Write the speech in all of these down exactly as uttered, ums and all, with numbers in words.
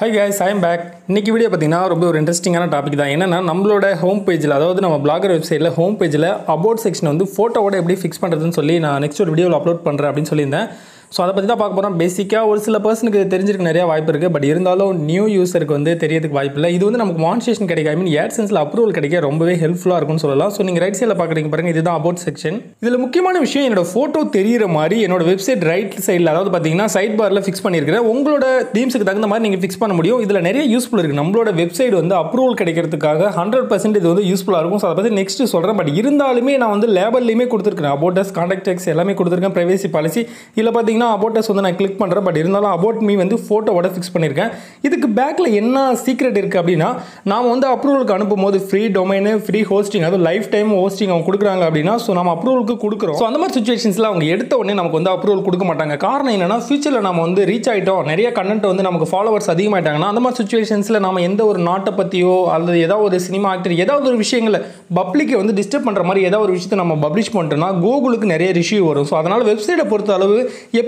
Hi guys, I am back. இன்னைக்கு video பாத்தீங்கன்னா ரொம்ப ஒரு இன்ட்ரஸ்டிங்கான டாபிக் தான். என்னன்னா நம்மளோட ஹோம் பேஜ்ல அதாவது நம்ம Blogger வெப்சைட்ல ஹோம் பேஜ்ல அபௌட் செக்ஷன் வந்து போட்டோவோட எப்படி ஃபிக்ஸ் பண்றதுன்னு சொல்லி நான் நெக்ஸ்ட் ஒரு வீடியோல அப்லோட் பண்றேன் அப்படினு சொல்லியிருந்தேன். சோ அத பத்தி தான் பார்க்க போறோம். பேசிக்கா ஒரு சில पर्सनக்கு தெரிஞ்சிருக்கு நிறைய வாய்ப்பு இருக்கு. பட் இருந்தாலும் நியூ யூசருக்கு வந்து தெரியதுக்கு வாய்ப்பு இல்ல. இது வந்து நமக்கு மானிடைசேஷன் கிடைக்க ஐ மீன் Adsenseல அப்ரூவல் கிடைக்க ரொம்பவே ஹெல்ப்ஃபுல்லா இருக்கும்னு சொல்லலாம். சோ நீங்க ரைட் சைடுல பாக்குறீங்க பாருங்க இதுதான் அபௌட் செக்ஷன். இதுல முக்கியமான விஷயம் என்னோட போட்டோ தெரியிற மாதிரி என்னோட வெப்சைட் ரைட் சைடுல அதாவது பாத்தீங்கன்னா சைடு பார்ல ஃபிக்ஸ் பண்ணியிருக்கேன். உங்களோட தீம்ஸ்க்கு தகுந்த மாதிரி நீங்க ஃபிக்ஸ் பண்ண முடியும். இதுல நிறைய யூஸ்ஃபுல் நம்மளோட வெப்சைட் வந்து அப்ரூவல் கிடைக்கிறதுக்காக one hundred percent இது வந்து யூஸ்ஃபுல்லா இருக்கும். சோ அத பத்தி நெக்ஸ்ட் சொல்றேன். பட் இருந்தாலுமே நான் வந்து லேபல்லயுமே கொடுத்திருக்கேன். அபௌட் அஸ் கான்டாக்ட் டெக்ஸ்ட் எல்லாமே கொடுத்திருக்கேன். பிரைவசி பாலிசி இல்ல பாத்தீங்கன்னா அபௌட் அஸ் வந்து நான் கிளிக் பண்றேன். பட் இருந்தாலும் அபௌட் மீ வந்து போட்டோவோட ஃபிக்ஸ் பண்ணிருக்கேன். இதுக்கு பேக்ல என்ன சீக்ரெட் இருக்கு அப்படினா நாம வந்து அப்ரூவலுக்கு அனுப்பும்போது ஃப்ரீ டொமைன் ஃப்ரீ ஹோஸ்டிங் அது லைஃப் டைம் ஹோஸ்டிங் அவங்க கொடுக்குறாங்க அப்படினா சோ நாம அப்ரூவலுக்கு கொடுக்குறோம். சோ அந்த மாதிரி சிச்சுவேஷன்ஸ்ல அவங்க எடுத்த உடனே நமக்கு வந்து அப்ரூவல் கொடுக்க மாட்டாங்க. காரணம் என்னன்னா ஃபியூச்சர்ல நாம வந்து ரீச் ஆயிட்டோம் நிறைய கண்டென்ட் வந்து நமக்கு ஃபாலோவர்ஸ் அதிகமாயிட்டாங்கன்னா அந்த மாதிரி சிச்சுவேஷன்ஸ்ல நாம எந்த ஒரு நாட்ட பத்தியோ அல்லது ஏதாவது ஒரு சினிமா ஆக்டர் ஏதாவது ஒரு விஷயங்களை பப்ளிக்கை வந்து டிஸ்டர்ப் பண்ற மாதிரி ஏதாவது ஒரு விஷயத்தை நம்ம பப்ளிஷ் பண்ணிட்டோம்னா கூகுளுக்கு நிறைய இஷ்யூ வரும். ஸோ அதனால வெப்சைட்டை பொறுத்த அளவு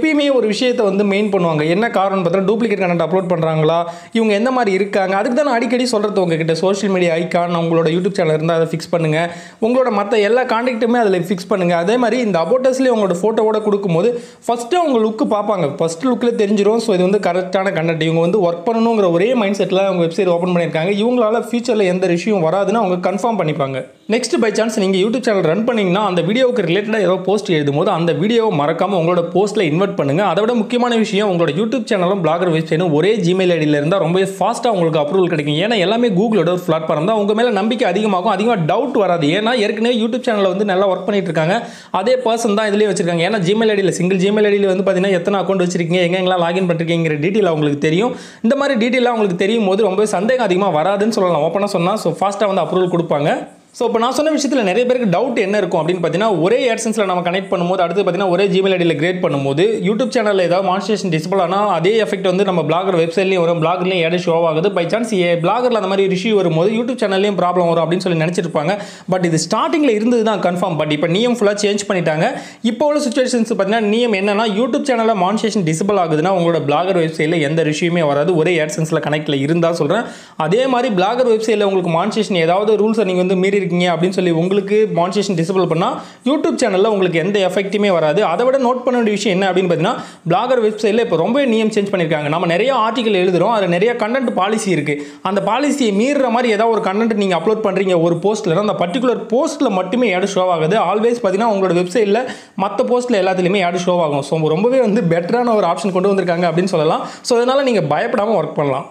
எப்பயுமே ஒரு விஷயத்தை வந்து மெயின் பண்ணுவாங்க. என்ன காரணம் பார்த்தா டூப்ளிகேட் கண்டென்ட் அப்லோட் பண்றாங்களா இவங்க எந்த மாதிரி இருக்காங்க அதுக்கு தான் அடிக்கடி சொல்றது உங்ககிட்ட சோஷியல் மீடியா ஐக்கான் உங்களோட யூடியூப் சேனல் இருந்தால் அதை ஃபிக்ஸ் பண்ணுங்க. உங்களோட மற்ற எல்லா கான்டாக்ட்டுமே அதில் ஃபிக்ஸ் பண்ணுங்க. அதே மாதிரி இந்த அபோட்டஸ்லேயே உங்களோட போட்டோவோட கொடுக்கும்போது ஃபர்ஸ்ட் அவங்க லுக்கு பார்ப்பாங்க. ஃபர்ஸ்ட் லுக்கில் தெரிஞ்சிடும். ஸோ இது வந்து கரெக்டான கண்டென்ட் இவங்க வந்து ஒர்க் பண்ணணுங்கிற ஒரே மைண்ட் செட்ல அவங்க வெப்சைட் ஓபன் பண்ணிருக்காங்க. இவங்களால ஃபியூச்சர்ல எந்த இஷ்யூவும் வராதுன்னு அவங்க கன்ஃபார்ம் பண்ணிப்பாங்க. நெக்ஸ்ட் பை சான்ஸ் நீங்க யூடியூப் சேனல் ரன் பண்ணீங்கன்னா அந்த வீடியோவுக்கு ரிலேட்டடா ஏதோ போஸ்ட் எழுதும்போது அந்த வீடியோவை மறக்காம உங்களோட போஸ்ட்ல இன்வெர்ட் பண்ணுங்க. அதை விட முக்கியமான விஷயம் உங்களோட யூடியூப் சேனலும் Blogger வெப்சைட்டும் ஒரே ஜிமெயில் ஐடியில் இருந்தால் ரொம்பவே ஃபாஸ்ட்டாக உங்களுக்கு அப்ரூவல் கிடைக்கும். ஏன்னா எல்லாமே கூகுளோட ஒரு பிளாட்ஃபார்ம் தான். உங்க மேல நம்பிக்கை அதிகமாகும். அதிகமாக டவுட் வராது. ஏன்னா ஏற்கனவே யூடியூப் சேனலில் வந்து நல்லா ஒர்க் பண்ணிட்டு இருக்காங்க. அதே பர்சன் தான் இதுலேயே வச்சிருக்காங்க. ஏன்னா ஜிமெயில் ஐடியில் சிங்கிள் ஜிமெயில் ஐடியில் வந்து பார்த்தீங்கன்னா எத்தனை அக்கௌண்ட் வச்சிருக்கீங்க எங்கெங்கெல்லாம் லாகின் பண்ணிருக்கீங்கிற டீட்டெயில் அவங்களுக்கு தெரியும். இந்த மாதிரி டீட்டெயிலாக உங்களுக்கு தெரியும் போது ரொம்பவே சந்தேகம் அதிகமாக வராதுன்னு சொல்லலாம். ஓப்பனாக சொன்னால் ஸோ ஃபாஸ்ட்டாக வந்து அப்ரூவல் கொடுப்பாங்க. ஸோ இப்போ நான் சொன்ன விஷயத்தில் நிறைய பேருக்கு டவுட் என்ன இருக்கும் அப்படின்னு பார்த்தீங்கன்னா ஒரே Adsenseல நம்ம கனெக்ட் பண்ணும்போது அடுத்து பார்த்தீங்கன்னா ஒரே ஜிமெயில் ஐடியில் கிரியேட் பண்ணும்போது யூடியூப் சேனலில் ஏதாவது மானிடைசேஷன் டிசபிள் ஆனால் அதே எஃபெக்ட் வந்து நம்ம Blogger வெப்சைட்லேயும் வரும். Bloggerலையும் ஏடு ஷோ ஆகுது. பை சான்ஸ் Bloggerல அந்த மாதிரி இஷ்யூ வரும்போது யூடியூப் சேனல்லையும் ப்ராப்ளம் வரும் அப்படின்னு சொல்லி நினச்சிருப்பாங்க. பட் இது ஸ்டார்டிங்கில் இருந்தது தான் கன்ஃபார்ம். பட் இப்போ நியம் ஃபுல்லாக சேஞ்ச் பண்ணிட்டாங்க. இப்போ உள்ள சுச்சுவேஷன்ஸ் பார்த்தீங்கன்னா நியம் என்னன்னா யூடியூப் சேனலில் மானிடைசேஷன் டிசபிள் ஆகுதுன்னா உங்களோட Blogger வெப்சைட்ல எந்த இஷ்யூமே வராது. ஒரே Adsenseல கனெக்ட்ல இருந்தா சொல்கிறேன். அதே மாதிரி Blogger வெப்சைட்ல உங்களுக்கு மானிடைசேஷன் ஏதாவது ரூல்ஸை நீங்கள் வந்து மீறி இருக்கீங்க அப்படின்னு சொல்லி உங்களுக்கு மானிடைசேஷன் டிசபிள் பண்ணா YouTube சேனல்ல உங்களுக்கு எந்த எஃபெக்ட்டுமே வராது. அதை விட நோட் பண்ண வேண்டிய விஷயம் என்ன அப்படின்னு பார்த்தீங்கன்னா Blogger வெப்சைட்ல இப்போ ரொம்ப நியம் சேஞ்ச் பண்ணிருக்காங்க. நம்ம நிறைய ஆர்டிகல் எழுதுறோம். அதுல நிறைய கண்டென்ட் பாலிசி இருக்கு. அந்த பாலிசியை மீறுற மாதிரி ஏதாவது ஒரு கண்டென்ட் நீங்க அப்லோட் பண்றீங்க ஒரு போஸ்ட்ல அந்த பர்டிகுலர் போஸ்ட்ல மட்டுமே ஆட் ஷோ ஆகுது. ஆல்வேஸ் பார்த்தீங்கன்னா உங்களோட வெப்சைட்ல மற்ற போஸ்ட்ல எல்லாத்துலயுமே ஆட் ஷோ ஆகும். ஸோ ரொம்பவே வந்து பெட்டரான ஒரு ஆப்ஷன் கொண்டு வந்திருக்காங்க அப்படின்னு சொல்லலாம். ஸோ அதனால நீங்க பயப்படாம ஒர்க் பண்ணலாம்.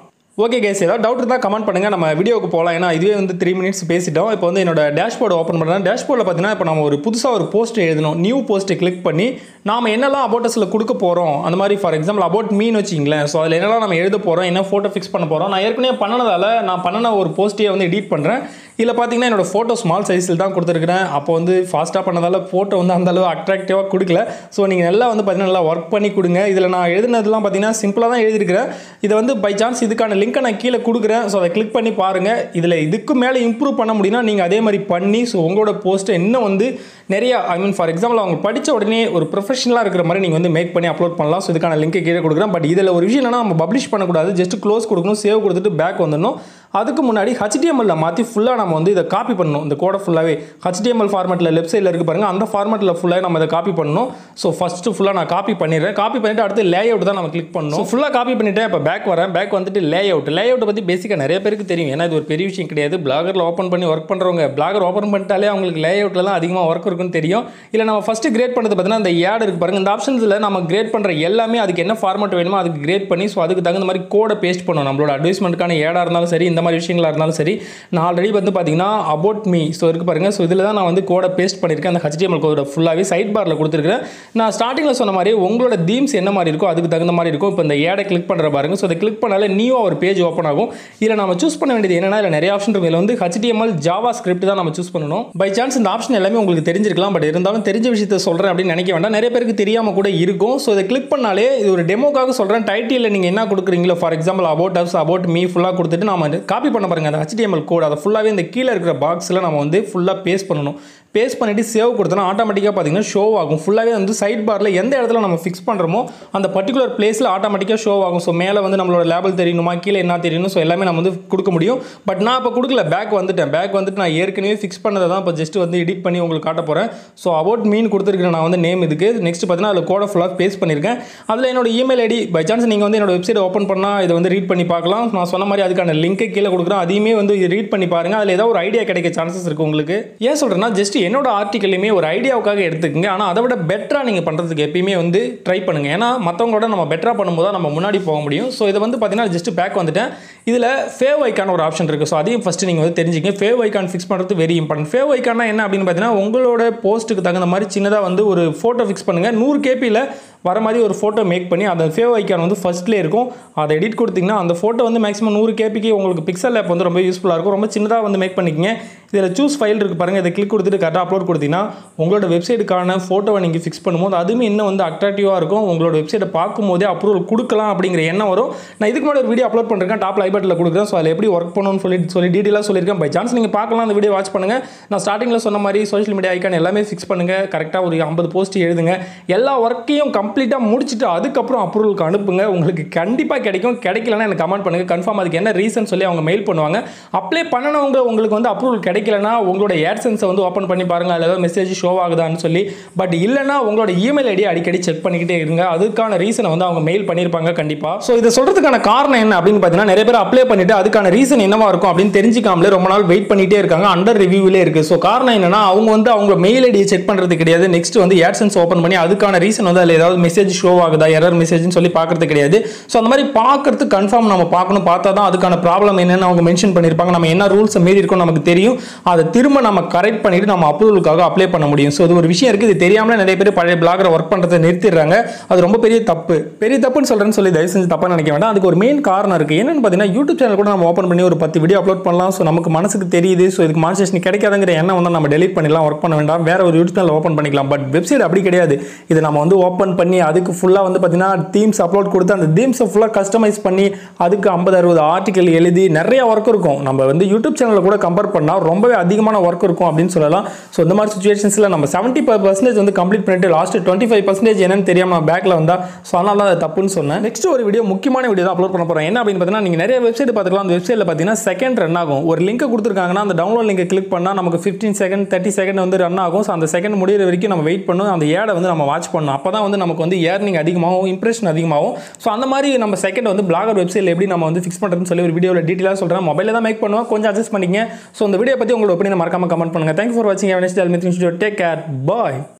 ஓகே கைஸ், ஏதாவது டவுட் இருந்தால் கமெண்ட் பண்ணுங்கள். நம்ம வீடியோவுக்கு போகலாம். ஏன்னா இதுவே வந்து த்ரீ மினிட்ஸ் பேசிட்டோம். இப்போ வந்து என்னோட டேஷ்போர்டு ஓப்பன் பண்ணுறேன். டேஷ்போர்டில் பார்த்தீங்கன்னா இப்போ நம்ம ஒரு புதுசாக ஒரு போஸ்ட் எழுதணும். நியூ போஸ்ட்டை கிளிக் பண்ணி நாம் என்னெல்லாம் அபௌட்டஸில் கொடுக்க போகிறோம் அந்த மாதிரி ஃபார் எக்ஸாம்பிள் அபௌட் மீன் வச்சிங்களேன். ஸோ அதில் என்னெல்லாம் நம்ம எழுத போகிறோம் என்ன ஃபோட்டோ ஃபிக்ஸ் பண்ண போகிறோம் நான் ஏற்கனவே பண்ணதால் நான் பண்ணின ஒரு போஸ்ட்டையே வந்து எடிட் பண்ணுறேன். இதில் பார்த்தீங்கன்னா என்னோட ஃபோட்டோ ஸ்மால் சைஸில் தான் கொடுத்துருக்கிறேன். அப்போ வந்து ஃபாஸ்ட்டாக பண்ணதால் ஃபோட்டோ வந்து அந்தளவு அட்ராக்டிவாக கொடுக்கல. ஸோ நீங்கள் நல்லா வந்து பார்த்தீங்கன்னா நல்லா ஒர்க் பண்ணி கொடுங்க. இதில் நான் எழுதினதுலாம் பார்த்தீங்கன்னா சிம்பிளாக தான் எழுதியிருக்கிறேன். இதை வந்து பை சான்ஸ் இதுக்கான லிங்க் நான் கீழே கொடுக்குறேன். ஸோ அதை கிளிக் பண்ணி பாருங்கள். இதில் இதுக்கு மேலே இம்ப்ரூவ் பண்ண முடியும்னா நீங்கள் அதே மாதிரி பண்ணி ஸோ உங்களோட போஸ்ட்டை இன்னும் வந்து நிறையா ஐ மீன் ஃபார் எக்ஸாம்பிள் அவங்க படித்த உடனே ஒரு ப்ரொஃபஷனலாக இருக்கிற மாதிரி நீங்கள் வந்து மேக் பண்ணி அப்லோட் பண்ணலாம். ஸோ இதுக்கான லிங்க்கை கீழே கொடுக்குறேன். பட் இதில் ஒரு விஷயம் என்னன்னா நம்ம பப்ளிஷ் பண்ணக்கூடாது. ஜஸ்ட் க்ளோஸ் கொடுக்கணும். சேவ் கொடுத்துட்டு பேக் வந்துடணும். அதுக்கு முன்னாடி H T M L மாற்றி ஃபுல்லாக நம்ம வந்து இதை காப்பி பண்ணணும். இந்த கோடை ஃபுல்லாகவே H T M L ஃபார்மெட்டில் லெஃப்ட் சைடில் இருக்குது பாருங்கள். அந்த ஃபார்மெட்டில் ஃபுல்லாக நம்ம இதை காப்பி பண்ணணும். ஸோ ஃபஸ்ட்டு ஃபுல்லாக நான் காப்பி பண்ணிடுறேன். காப்பி பண்ணிவிட்டு அடுத்து லேஅவுட் தான் நம்ம கிளிக் பண்ணணும். ஃபுல்லாக காப்பி பண்ணிவிட்டேன். இப்போ பேக் வரேன். பேக் வந்துட்டு லேஅவுட் லேஅவுட்டை பற்றி பேசிக்காக நிறைய பேருக்கு தெரியும். ஏன்னா இது ஒரு பெரிய விஷயம் கிடையாது. Bloggerல ஓப்பன் பண்ணி ஒர்க் பண்ணுறவங்க Blogger ஓப்பன் பண்ணிட்டாலே அவங்களுக்கு லேஅவுட்லாம் அதிகமாக ஒர்க் இருக்குன்னு தெரியும். இல்லை நம்ம ஃபஸ்ட்டு கிரேட் பண்ணுறது பார்த்தீங்கன்னா அந்த ஆட் இருக்குது பாருங்கள். இந்த ஆப்ஷன்ஸில் நம்ம கிரேட் பண்ணுற எல்லாமே அதுக்கு என்ன ஃபார்மெட் வேணுமோ அதுக்கு கிரேட் பண்ணி ஸோ அதுக்கு தகுந்த மாதிரி கோடை பேஸ்ட் பண்ணணும். நம்மளோட அட்வைஸ்மெண்ட்டுக்கான ஆடாக இருந்தாலும் சரி இந்த மாதிரி விஷயங்களா இருந்தாலும் சரி நான் ஆல்ரெடி வந்து பார்த்தீங்கன்னா அபௌட் மீ ஸோ இருக்குது பாருங்கள். ஸோ இதில் தான் நான் வந்து கோடை பேஸ்ட் பண்ணியிருக்கேன். அந்த H T M L கோடை ஃபுல்லாகவே சைட் பாரில் கொடுத்துருக்கேன். நான் ஸ்டார்டிங்கில் சொன்ன மாதிரி உங்களோட தீம்ஸ் என்ன மாதிரி இருக்கோ அதுக்கு தகுந்த மாதிரி இருக்கும். இப்போ இந்த ஆடை கிளிக் பண்ணுற பாருங்க. ஸோ அதை கிளிக் பண்ணாலே நியூவாக ஒரு பேஜ் ஓப்பன் ஆகும். இதில் நம்ம சூஸ் பண்ண வேண்டியது என்னன்னா இல்லை நிறைய ஆப்ஷன் இருக்கும். இதில் வந்து H T M L JavaScript தான் நம்ம சூஸ் பண்ணணும். பை சான்ஸ் இந்த ஆப்ஷன் எல்லாமே உங்களுக்கு தெரிஞ்சிருக்கலாம். பட் இருந்தாலும் தெரிஞ்ச விஷயத்தை சொல்கிறேன் அப்படின்னு நினைக்க வேண்டாம். நிறைய பேருக்கு தெரியாமல் கூட இருக்கும். ஸோ இதை கிளிக் பண்ணாலே இது ஒரு டெமோக்காக சொல்கிறேன். டைட்டிலில் நீங்கள் என்ன கொடுக்குறீங்களோ for example about us about me ஃபுல்லாக கொடுத்துட்டு நம்ம காப்பி பண்ண பாருங்க அந்த H T M L code அத ஃபுல்லாவே இந்த கீழ இருக்கிற பாக்ஸ்ல நாம வந்து ஃபுல்லா பேஸ்ட் பண்ணனும் பேஸ்ட் பண்ணிட்டு சேவ் கொடுத்தனா ஆட்டோமேட்டிக்கா பாத்தீங்கன்னா ஷோ ஆகும் ஃபுல்லாவே வந்து சைடு பார்ல எந்த இடத்துல நாம ஃபிக்ஸ் பண்றோமோ அந்த particular placeல ஆட்டோமேட்டிக்கா ஷோ ஆகும் சோ மேல வந்து நம்மளோட லேபிள் தெரியணுமா கீழ என்ன தெரியணும் சோ எல்லாமே நாம வந்து கொடுக்க முடியும் பட் நான் இப்ப கொடுக்கல பேக் வந்துட்டேன் பேக் வந்துட்டு நான் ஏற்கனவே ஃபிக்ஸ் பண்ணத தான் இப்ப ஜஸ்ட் வந்து எடிட் பண்ணி உங்களுக்கு காட்ட போறேன் சோ about me னு கொடுத்திருக்கேன் நான் வந்து நேம் இதுக்கு நெக்ஸ்ட் பாத்தீங்கன்னா அதுல கோட் ஃபுல்லா பேஸ்ட் பண்ணிருக்கேன் அதுல என்னோட ஈமெயில் ஐடி பை சான்ஸ் நீங்க வந்து என்னோட வெப்சைட் ஓபன் பண்ணா இத வந்து ரீட் பண்ணி பார்க்கலாம் நான் சொன்ன மாதிரி அதுக்கான லிங்க் கீழ கொடுக்கறேன் அதையுமே வந்து ரீட் பண்ணி பாருங்க அதுல ஏதாவது ஒரு ஐடியா கிடைக்க சான்சஸ் இருக்கு உங்களுக்கு ஏன் சொல்றேன்னா ஜஸ்ட் என்னோட ஆர்டிகல்லையுமே ஒரு ஐடியாவுக்காக எடுத்துக்கங்க ஆனா அதை விட பெட்டரா நீங்க பண்றதுக்கு எப்பவுமே வந்து ட்ரை பண்ணுங்க ஏன்னா மத்தவங்களோட நம்ம பெட்டரா பண்ணும்போது நம்ம முன்னாடி போக முடியும் சோ இது வந்து பாத்தீங்கன்னா ஜஸ்ட் பேக் வந்துட்டேன் இதுல ஃபேவ் ஐகான் ஒரு ஆப்ஷன் இருக்கு சோ அதையும் ஃபர்ஸ்ட் நீங்க வந்து தெரிஞ்சிங்க ஃபேவ் ஐகான் ஃபிக்ஸ் பண்றது வெரி இம்பார்ட்டன்ட் ஃபேவ் ஐகான்னா என்ன அப்படினு பாத்தீங்கன்னா உங்களோட போஸ்ட்க்கு தகுந்த மாதிரி சின்னதா வந்து ஒரு போட்டோ ஃபிக்ஸ் பண்ணுங்க one hundred K P ல வர மாதிரி ஒரு போட்டோ மேக் பண்ணி அந்த ஃபேவ் ஐகான் வந்து ஃபர்ஸ்ட்ல இருக்கும் அதை எடிட் கொடுத்தீங்கன்னா அந்த போட்டோ வந்து maximum one hundred K P க்கு உங்களுக்கு பிக்சல் ஆப் வந்து ரொம்ப யூஸ்ஃபுல்லா இருக்கும் ரொம்ப சின்னதா வந்து மேக் பண்ணிக்கங்க இதுல சூஸ் ஃபைல் இருக்கு பாருங்க இத கிளிக் கொடுத்துட்டு கரெக்ட்டா அப்லோட் கொடுத்தீங்கன்னா உங்களோட வெப்சைட்கான போட்டோவை நீங்க ஃபிக்ஸ் பண்ணும்போது அதுமே இன்னும் வந்து அட்ராக்டிவா இருக்கும் உங்களோட வெப்சைட்டை பாக்கும்போதே அப்ரூவல் கொடுக்கலாம் அப்படிங்கற எண்ணம் வரும் நான் இதுக்கு முன்னாடி ஒரு வீடியோ அப்லோட் பண்ணிருக்கேன் டாப்ல ஐ பட்டன்ல கொடுக்கிறேன் சோ அதுல எப்படி வர்க் பண்ணனும்னு சொல்லி சொல்லி டீடைலா சொல்லிருக்கேன் பை சான்ஸ் நீங்க பார்க்கலாம் அந்த வீடியோ வாட்ச் பண்ணுங்க நான் ஸ்டார்டிங்ல சொன்ன மாதிரி சோஷியல் மீடியா ஐகான் எல்லாமே ஃபிக்ஸ் பண்ணுங்க கரெக்ட்டா ஒரு fifty போஸ்ட் எழுதுங்க எல்லா வர்க்கையும் கம்ப்ளீட்டா முடிச்சிட்டு அதுக்கு அப்புறம் அப்ரூவலுக்கு அனுப்புங்க உங்களுக்கு கண்டிப்பா கிடைக்கும் கிடைக்கலனா எனக்கு கமெண்ட் பண்ணுங்க கன்ஃபார்ம் அதுக்கு என்ன ரீசன் சொல்லி அவங்க மெயில் பண்ணுவாங்க அப்ளை பண்ணனவங்க உங்களுக்கு வந்து அப்ரூவல் கிடைக்கலனா உங்களோட AdSense வந்து ஓபன் பண்ணி பாருங்க அதுல ஏதாவது மெசேஜ் ஷோ ஆகுதான்னு சொல்லி பட் இல்லனா உங்களோட ஈமெயில் ஐடி அடிக்கடி செக் பண்ணிக்கிட்டே இருங்க அதுக்கான ரீசனை வந்து அவங்க மெயில் பண்ணிருப்பாங்க கண்டிப்பா சோ இத சொல்றதுக்கான காரணம் என்ன அப்படினு பார்த்தீங்கன்னா நிறைய பேர் அப்ளை பண்ணிட்டு அதுக்கான ரீசன் என்னவா இருக்கும் அப்படினு தெரிஞ்சிக்காமலே ரொம்ப நாள் வெயிட் பண்ணிட்டே இருக்காங்க அண்டர் ரிவ்யூலயே இருக்கு சோ காரணம் என்னன்னா அவங்க வந்து அவங்க மெயில் ஐடி செக் பண்றது கிடையாது நெக்ஸ்ட் வந்து AdSense ஓபன் பண்ணி அதுக்கான ரீசன் வந்து அதுல ஏதாவது மெசேஜ் ஷோ ஆகுதா எரர் மெசேஜ்னு சொல்லி பார்க்கிறது கிடையாது சோ அந்த மாதிரி பார்க்கிறது கன்ஃபார்ம் நாம பார்க்கணும் பார்த்தா தான் அதுக்கான ப்ராப்ளம் என்னன்னு அவங்க மென்ஷன் பண்ணிருப்பாங்க நம்ம என்ன ரூல்ஸ் மீறி இருக்கோம் நமக்கு தெரியும் அதை திரும்ப நம்ம கரெக்ட் பண்ணிட்டு நம்ம அப்ரூவலுக்காக அப்ளை பண்ண முடியும் சோ இது ஒரு விஷயம் இருக்கு இது தெரியாமல நிறைய பேர் பழைய பிளாகர் வர்க் பண்றதை நிறுத்திடுறாங்க அது ரொம்ப பெரிய தப்பு பெரிய தப்புன்னு சொல்றேன்னு சொல்லி தயவு செஞ்சு தப்பா நினைக்க வேண்டாம் அதுக்கு ஒரு மெயின் காரணம் இருக்கு என்னன்னு பாத்தீங்கன்னா யூடியூப் சேனல் கூட நம்ம ஓபன் பண்ணி ஒரு பத்து வீடியோ அப்லோட் பண்ணலாம் சோ நமக்கு மனசுக்கு தெரியுது சோ இதுக்கு மானிட்டேஷன் கிடைக்காதங்கற எண்ணம் வந்தா நம்ம delete பண்ணிடலாம் வர்க் பண்ண வேண்டாம் வேற ஒரு யூடியூப் சேனல் ஓபன் பண்ணிக்கலாம் பட் வெப்சைட் அப்படி கிடையாது இது நம்ம வந்து ஓபன் பண்ணி அதுக்கு ஃபுல்லா வந்து பாத்தீனா தீம்ஸ் அப்லோட் கொடுத்து அந்த தீம்ஸ் ஃபுல்லா கஸ்டமைஸ் பண்ணி அதுக்கு fifty sixty ஆர்டிகல் எழுதி நிறைய வர்க் இருக்கும் நம்ம வந்து YouTube சேனல்ல கூட கம்பேர் பண்ணா ரொம்பவே அதிகமான வர்க் இருக்கும் அப்படினு சொல்லலாம் சோ இந்த மாதிரி சிச்சுவேஷன்ஸ்ல நம்ம seventy percent வந்து கம்ப்ளீட் பண்ணிட்டு லாஸ்ட் twenty-five percent என்னன்னு தெரியாம நான் பேக்ல வந்தா சோ அதனால அது தப்புன்னு சொன்னேன் நெக்ஸ்ட் ஒரு வீடியோ முக்கியமான வீடியோ தான் அப்லோட் பண்ண போறேன் என்ன அப்படினு பாத்தீனா நீங்க நிறைய வெப்சைட் பாத்துக்கலாம் அந்த வெப்சைட்ல பாத்தீனா செகண்ட் ரன் ஆகும் ஒரு லிங்க் கொடுத்திருக்காங்கன்னா அந்த டவுன்லோட் லிங்கை கிளிக் பண்ணா நமக்கு fifteen second thirty second வந்து ரன் ஆகும் சோ அந்த செகண்ட் முடியற வரைக்கும் நம்ம வெயிட் பண்ணனும் அந்த ad வந்து நம்ம வாட்ச் பண்ணனும் அப்பதான் வந்து நமக்கு வந்து earning அதிகமாகும் இம்ப்ரஷன் அதிகமாகும் சோ அந்த மாதிரி நம்ம செகண்ட் வந்து Blogger வெப்சைட்ல எப்படி நம்ம வந்து ஃபிக்ஸ் பண்றதுன்னு சொல்லி ஒரு வீடியோல டீடைலா சொல்றேன் மொபைல்ல தான் மேக் பண்ணுவோம் கொஞ்சம் அட்ஜஸ்ட் பண்ணிக்கங்க சோ இந்த வீடியோ பத்தி உங்களோட ஒபினியன் மறக்காம கமெண்ட் பண்ணுங்க thank you for watching have a nice day I'll meet you in the studio take care bye